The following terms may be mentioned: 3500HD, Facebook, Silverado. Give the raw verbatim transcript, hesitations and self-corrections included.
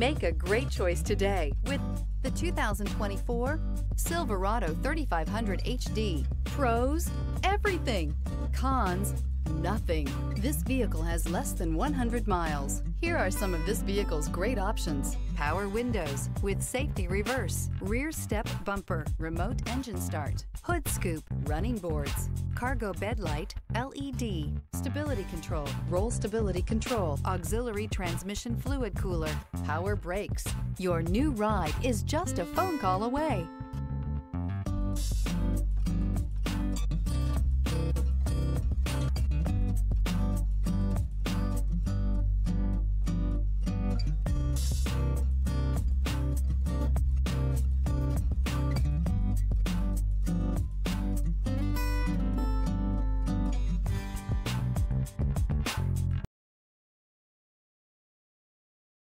Make a great choice today with the two thousand twenty-four Silverado thirty-five hundred H D. Pros, everything. Cons, nothing. This vehicle has less than one hundred miles. Here are some of this vehicle's great options: power windows with safety reverse, rear step bumper, remote engine start, hood scoop, running boards, cargo bed light, L E D, stability control, roll stability control, auxiliary transmission fluid cooler, power brakes. Your new ride is just a phone call away.